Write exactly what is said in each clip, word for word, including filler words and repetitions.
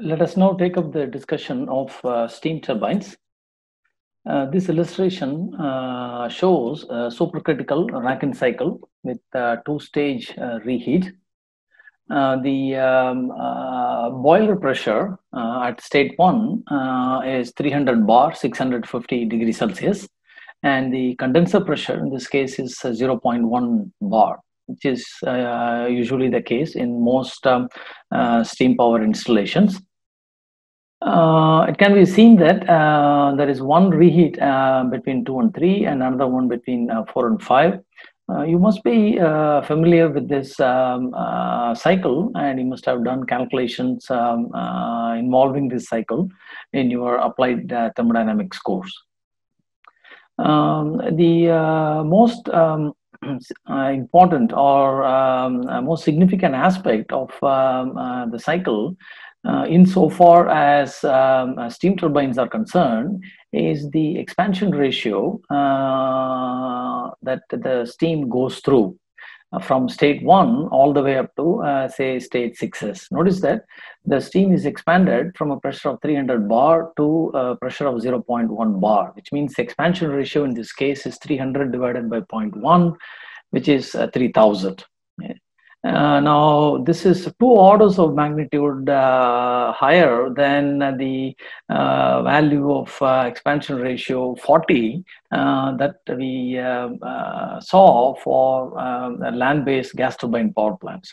Let us now take up the discussion of uh, steam turbines. Uh, this illustration uh, shows a supercritical Rankine cycle with uh, two-stage uh, reheat. Uh, the um, uh, boiler pressure uh, at state one uh, is three hundred bar, six hundred fifty degrees Celsius, and the condenser pressure in this case is uh, zero point one bar. Which is uh, usually the case in most um, uh, steam power installations. Uh, it can be seen that uh, there is one reheat uh, between two and three, and another one between uh, four and five. Uh, you must be uh, familiar with this um, uh, cycle, and you must have done calculations um, uh, involving this cycle in your applied uh, thermodynamics course. Um, the uh, most um, Uh, important or um, most significant aspect of um, uh, the cycle uh, insofar as um, uh, steam turbines are concerned is the expansion ratio uh, that the steam goes through uh, from state one all the way up to uh, say state sixes. Notice that the steam is expanded from a pressure of three hundred bar to a pressure of zero point one bar, which means the expansion ratio in this case is three hundred divided by zero point one, which is uh, three thousand. Yeah. Uh, now, this is two orders of magnitude uh, higher than the uh, value of uh, expansion ratio forty uh, that we uh, uh, saw for uh, land-based gas turbine power plants.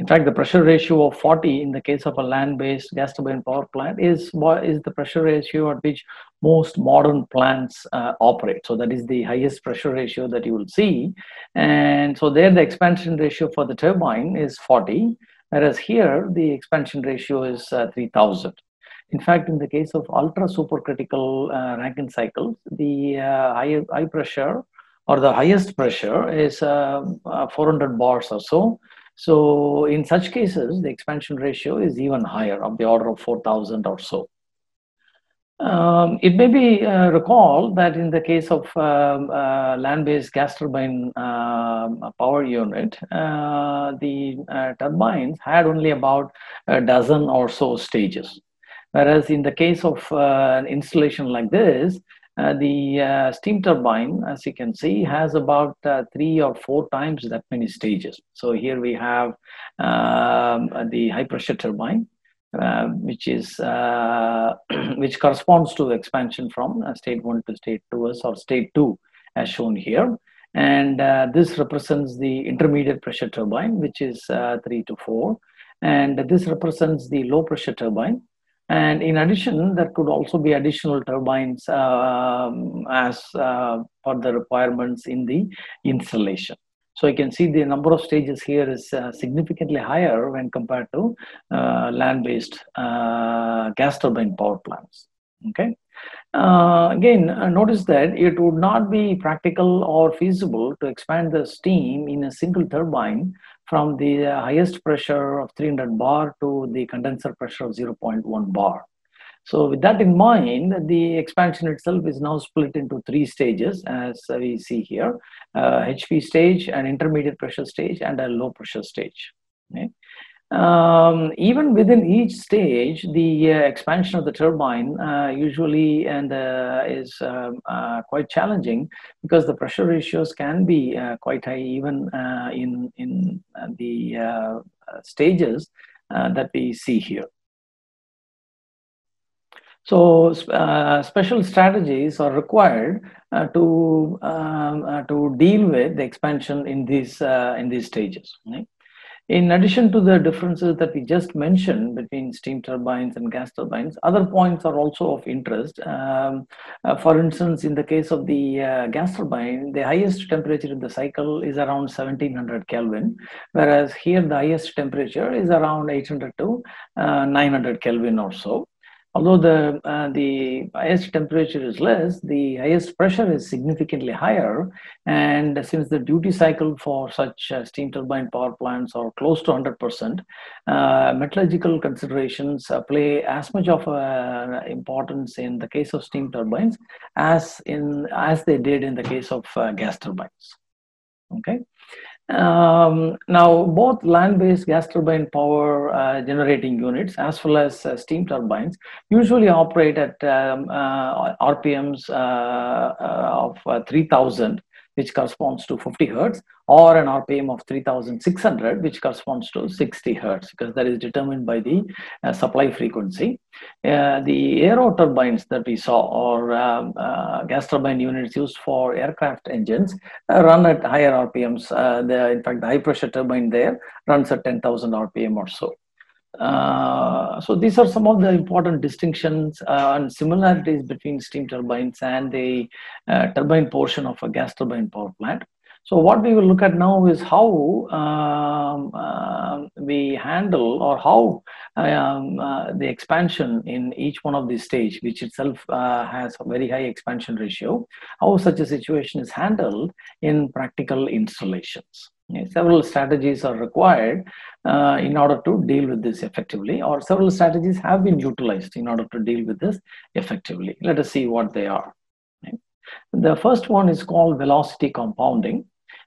In fact, the pressure ratio of forty in the case of a land-based gas turbine power plant is, is the pressure ratio at which most modern plants uh, operate. So that is the highest pressure ratio that you will see. And so there the expansion ratio for the turbine is forty, whereas here the expansion ratio is uh, three thousand. In fact, in the case of ultra supercritical uh, Rankine cycles, the uh, high, high pressure or the highest pressure is uh, uh, four hundred bars or so. So in such cases, the expansion ratio is even higher, of the order of four thousand or so. Um, it may be uh, recalled that in the case of um, uh, land-based gas turbine uh, power unit, uh, the uh, turbines had only about a dozen or so stages. Whereas in the case of uh, an installation like this, Uh, the uh, steam turbine, as you can see, has about uh, three or four times that many stages. So here we have um, the high pressure turbine, uh, which is uh, which corresponds to expansion from uh, state one to state two or state two, as shown here. And uh, this represents the intermediate pressure turbine, which is uh, three to four, and this represents the low pressure turbine. And in addition, there could also be additional turbines um, as uh, per the requirements in the installation. So you can see the number of stages here is uh, significantly higher when compared to uh, land-based uh, gas turbine power plants. Okay. Uh, again, uh, notice that it would not be practical or feasible to expand the steam in a single turbine from the uh, highest pressure of three hundred bar to the condenser pressure of zero point one bar. So with that in mind, the expansion itself is now split into three stages, as we see here, uh, H P stage, an intermediate pressure stage, and a low pressure stage. Okay. Um, even within each stage, the uh, expansion of the turbine uh, usually and uh, is uh, uh, quite challenging because the pressure ratios can be uh, quite high even uh, in, in uh, the uh, stages uh, that we see here. So uh, special strategies are required uh, to, um, uh, to deal with the expansion in these, uh, in these stages. Right? In addition to the differences that we just mentioned between steam turbines and gas turbines, other points are also of interest. Um, uh, for instance, in the case of the uh, gas turbine, the highest temperature in the cycle is around seventeen hundred Kelvin, whereas here the highest temperature is around eight hundred to uh, nine hundred Kelvin or so. Although the, uh, the highest temperature is less, the highest pressure is significantly higher. And since the duty cycle for such uh, steam turbine power plants are close to one hundred percent, uh, metallurgical considerations uh, play as much of uh, importance in the case of steam turbines as, in, as they did in the case of uh, gas turbines. Okay. Um, now, both land-based gas turbine power uh, generating units as well as uh, steam turbines usually operate at um, uh, R P Ms uh, of uh, three thousand, which corresponds to fifty hertz, or an R P M of three thousand six hundred, which corresponds to sixty hertz, because that is determined by the uh, supply frequency. Uh, the aero turbines that we saw, or um, uh, gas turbine units used for aircraft engines, uh, run at higher R P Ms. Uh, the, in fact, the high pressure turbine there runs at ten thousand R P M or so. Uh, so these are some of the important distinctions uh, and similarities between steam turbines and the uh, turbine portion of a gas turbine power plant. So what we will look at now is how um, uh, we handle, or how um, uh, the expansion in each one of these stages, which itself uh, has a very high expansion ratio, how such a situation is handled in practical installations. Several strategies are required uh, in order to deal with this effectively, or several strategies have been utilized in order to deal with this effectively. Let us see what they are. Okay. The first one is called velocity compounding.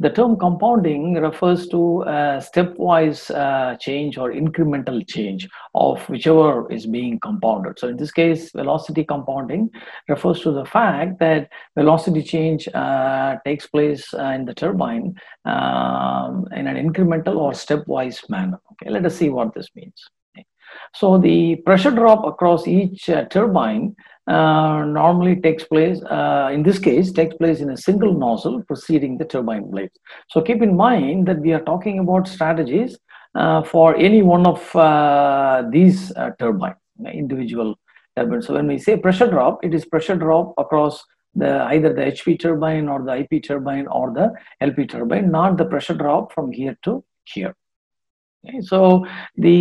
The term compounding refers to a stepwise uh, change or incremental change of whichever is being compounded. So in this case, velocity compounding refers to the fact that velocity change uh, takes place uh, in the turbine um, in an incremental or stepwise manner. Okay, let us see what this means. Okay. So the pressure drop across each uh, turbine Uh, normally takes place, uh, in this case, takes place in a single nozzle preceding the turbine blades. So keep in mind that we are talking about strategies uh, for any one of uh, these uh, turbine, individual turbines. So when we say pressure drop, it is pressure drop across the either the H P turbine or the I P turbine or the L P turbine, not the pressure drop from here to here. Okay, so the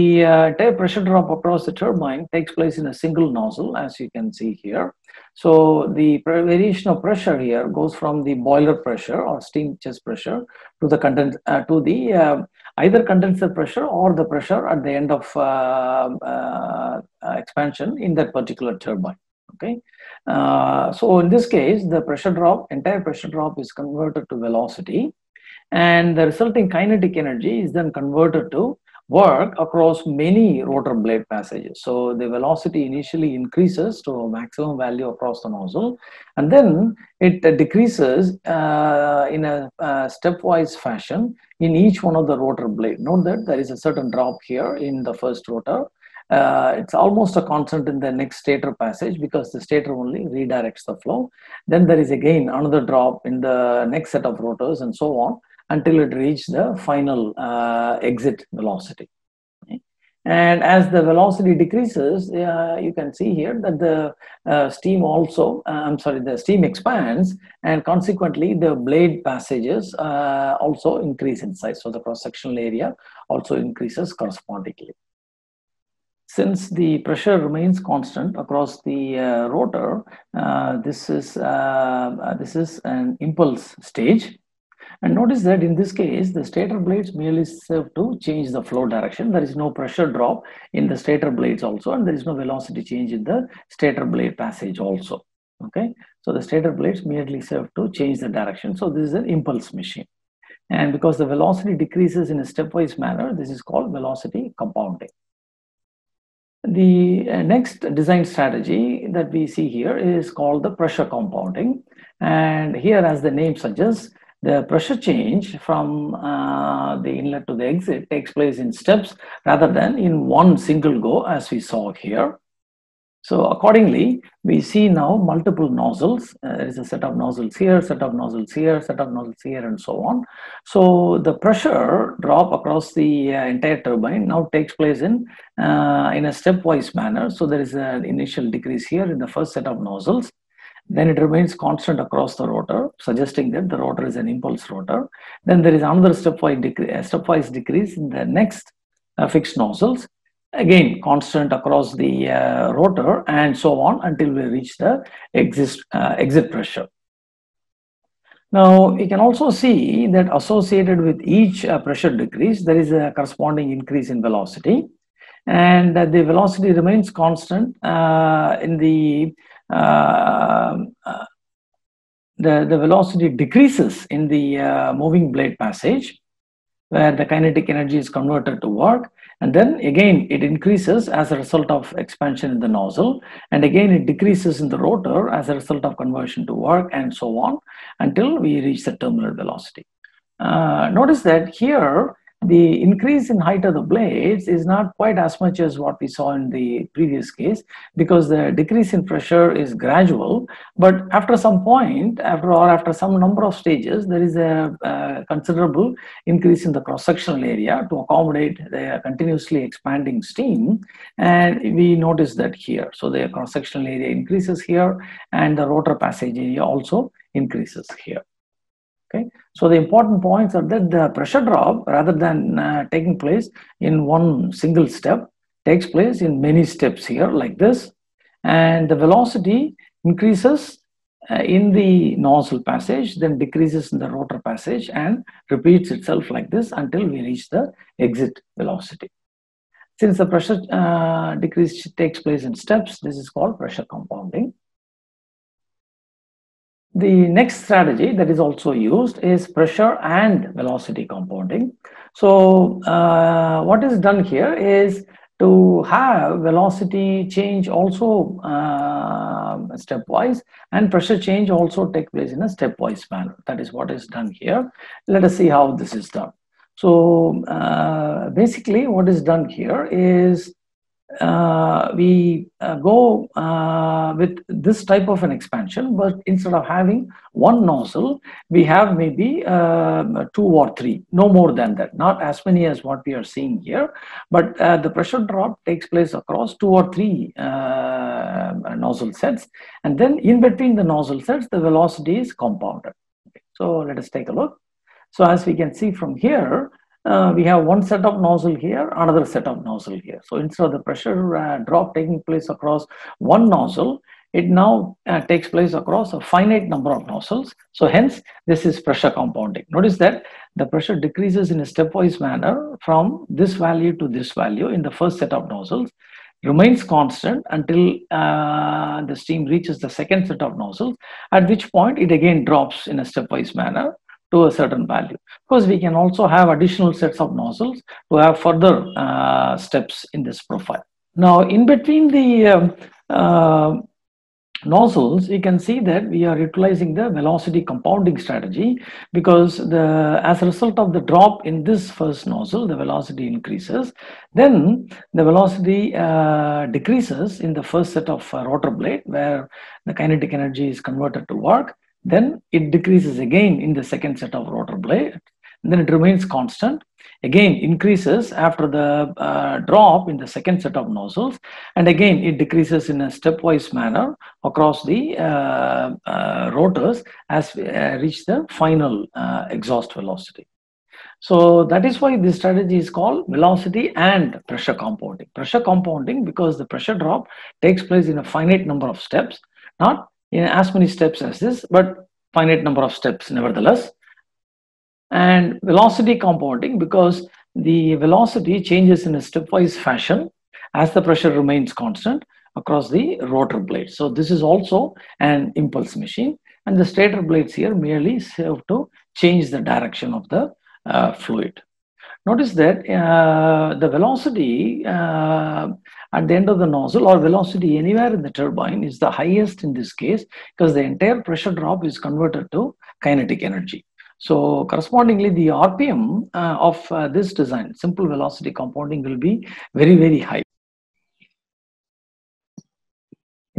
uh, pressure drop across the turbine takes place in a single nozzle, as you can see here. So the variation of pressure here goes from the boiler pressure or steam chest pressure to the condens uh, to the uh, either condenser pressure or the pressure at the end of uh, uh, expansion in that particular turbine. Okay, uh, so in this case, the pressure drop, entire pressure drop, is converted to velocity, and the resulting kinetic energy is then converted to work across many rotor blade passages. So the velocity initially increases to a maximum value across the nozzle, and then it decreases uh, in a, a stepwise fashion in each one of the rotor blade. Note that there is a certain drop here in the first rotor. Uh, it's almost a constant in the next stator passage, because the stator only redirects the flow. Then there is again another drop in the next set of rotors, and so on, until it reaches the final uh, exit velocity. Okay. And as the velocity decreases, uh, you can see here that the uh, steam also, uh, I'm sorry, the steam expands, and consequently the blade passages uh, also increase in size. So the cross-sectional area also increases correspondingly. Since the pressure remains constant across the uh, rotor, uh, this is uh, this is an impulse stage. And notice that in this case, the stator blades merely serve to change the flow direction. There is no pressure drop in the stator blades also, and there is no velocity change in the stator blade passage also. Okay, so the stator blades merely serve to change the direction. So this is an impulse machine. And because the velocity decreases in a stepwise manner, this is called velocity compounding. The next design strategy that we see here is called the pressure compounding. And here, as the name suggests, the pressure change from uh, the inlet to the exit takes place in steps rather than in one single go, as we saw here. So accordingly, we see now multiple nozzles. Uh, there is a set of nozzles here, set of nozzles here, set of nozzles here, and so on. So the pressure drop across the uh, entire turbine now takes place in, uh, in a stepwise manner. So there is an initial decrease here in the first set of nozzles. Then it remains constant across the rotor, suggesting that the rotor is an impulse rotor. Then there is another stepwise, decre stepwise decrease in the next uh, fixed nozzles. Again, constant across the uh, rotor, and so on, until we reach the exist, uh, exit pressure. Now, you can also see that associated with each uh, pressure decrease, there is a corresponding increase in velocity, and uh, the velocity remains constant uh, in the uh, uh, the the velocity decreases in the uh, moving blade passage. where the kinetic energy is converted to work, and then again it increases as a result of expansion in the nozzle, and again it decreases in the rotor as a result of conversion to work, and so on until we reach the terminal velocity. Uh, notice that here the increase in height of the blades is not quite as much as what we saw in the previous case, because the decrease in pressure is gradual, but after some point, after or after some number of stages, there is a uh, considerable increase in the cross-sectional area to accommodate the continuously expanding steam, and we notice that here. So the cross-sectional area increases here, and the rotor passage area also increases here. Okay, so the important points are that the pressure drop, rather than uh, taking place in one single step, takes place in many steps here like this, and the velocity increases uh, in the nozzle passage, then decreases in the rotor passage, and repeats itself like this until we reach the exit velocity. Since the pressure uh, decrease takes place in steps, this is called pressure compounding. The next strategy that is also used is pressure and velocity compounding. So uh, what is done here is to have velocity change also uh, stepwise, and pressure change also take place in a stepwise manner. That is what is done here. Let us see how this is done. So uh, basically what is done here is Uh, we uh, go uh, with this type of an expansion, but instead of having one nozzle, we have maybe uh, two or three, no more than that, not as many as what we are seeing here, but uh, the pressure drop takes place across two or three uh, nozzle sets, and then in between the nozzle sets, the velocity is compounded. Okay. So let us take a look. So as we can see from here, Uh, we have one set of nozzle here, another set of nozzle here. So instead of the pressure uh, drop taking place across one nozzle, it now uh, takes place across a finite number of nozzles. So hence, this is pressure compounding. Notice that the pressure decreases in a stepwise manner from this value to this value in the first set of nozzles, remains constant until uh, the steam reaches the second set of nozzles, at which point it again drops in a stepwise manner to a certain value. Because we can also have additional sets of nozzles to have further uh, steps in this profile. Now, in between the um, uh, nozzles, you can see that we are utilizing the velocity compounding strategy, because the as a result of the drop in this first nozzle, the velocity increases. Then the velocity uh, decreases in the first set of uh, rotor blade, where the kinetic energy is converted to work. Then it decreases again in the second set of rotor blade, and then it remains constant, again increases after the uh, drop in the second set of nozzles, and again it decreases in a stepwise manner across the uh, uh, rotors as we uh, reach the final uh, exhaust velocity. So that is why this strategy is called velocity and pressure compounding. Pressure compounding because the pressure drop takes place in a finite number of steps, not in as many steps as this, but finite number of steps nevertheless. And velocity compounding because the velocity changes in a stepwise fashion as the pressure remains constant across the rotor blade. So this is also an impulse machine, and the stator blades here merely serve to change the direction of the uh, fluid. Notice that uh, the velocity uh, at the end of the nozzle, or velocity anywhere in the turbine, is the highest in this case, because the entire pressure drop is converted to kinetic energy. So correspondingly, the R P M uh, of uh, this design, simple velocity compounding, will be very, very high.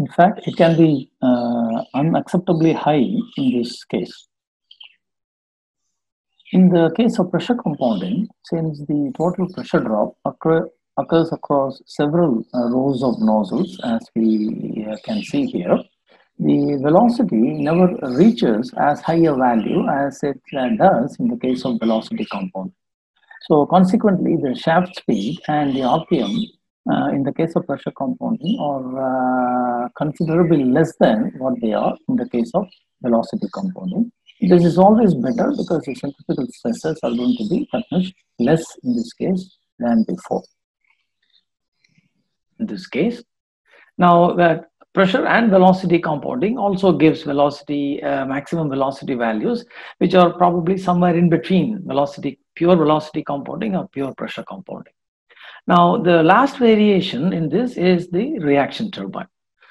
In fact, it can be uh, unacceptably high in this case. In the case of pressure compounding, since the total pressure drop occur, occurs across several uh, rows of nozzles, as we uh, can see here, the velocity never reaches as high a value as it uh, does in the case of velocity compounding. So consequently, the shaft speed and the R P M uh, in the case of pressure compounding are uh, considerably less than what they are in the case of velocity compounding. This is always better because the centrifugal stresses are going to be much less in this case than before. In this case, now that pressure and velocity compounding also gives velocity, uh, maximum velocity values, which are probably somewhere in between velocity pure velocity compounding or pure pressure compounding. Now, the last variation in this is the reaction turbine.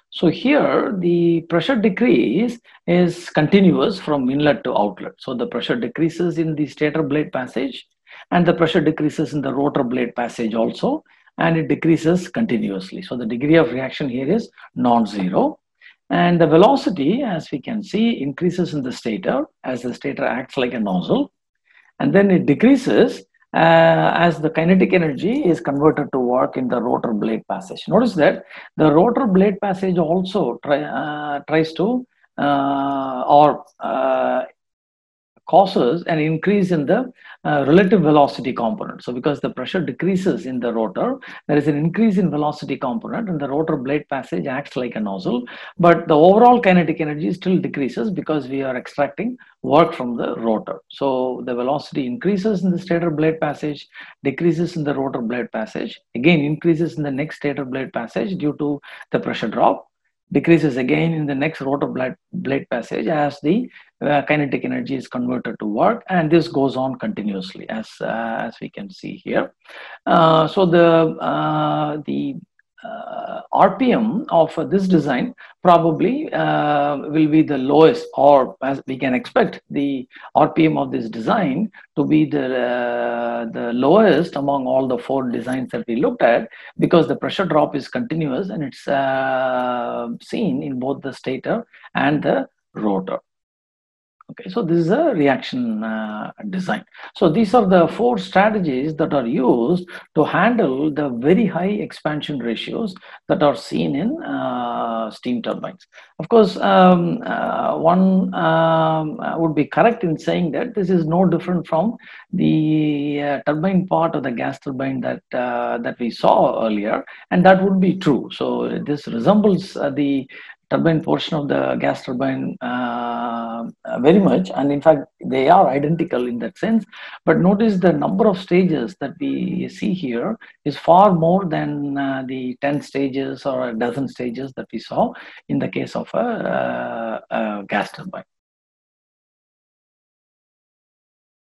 So here, the pressure decrease is continuous from inlet to outlet. So the pressure decreases in the stator blade passage, and the pressure decreases in the rotor blade passage also, and it decreases continuously. So the degree of reaction here is non-zero. And the velocity, as we can see, increases in the stator as the stator acts like a nozzle. And then it decreases uh, as the kinetic energy is converted to work in the rotor blade passage. Notice that the rotor blade passage also try, uh, tries to uh, or uh, causes an increase in the uh, relative velocity component. So because the pressure decreases in the rotor, there is an increase in velocity component, and the rotor blade passage acts like a nozzle, but the overall kinetic energy still decreases because we are extracting work from the rotor. So the velocity increases in the stator blade passage, decreases in the rotor blade passage, again increases in the next stator blade passage due to the pressure drop, decreases again in the next rotor blade, blade passage as the uh, kinetic energy is converted to work, and this goes on continuously as uh, as we can see here. Uh, so the uh, the uh, R P M of uh, this design probably uh, will be the lowest, or as we can expect the R P M of this design to be the uh, the lowest among all the four designs that we looked at, because the pressure drop is continuous and it's uh, seen in both the stator and the rotor. Okay, so this is a reaction uh, design. So these are the four strategies that are used to handle the very high expansion ratios that are seen in uh, steam turbines. Of course, um, uh, one um, would be correct in saying that this is no different from the uh, turbine part of the gas turbine that uh, that we saw earlier, and that would be true. So this resembles uh, the turbine portion of the gas turbine uh, very much, and in fact they are identical in that sense, but notice the number of stages that we see here is far more than uh, the ten stages or a dozen stages that we saw in the case of a, a, a gas turbine.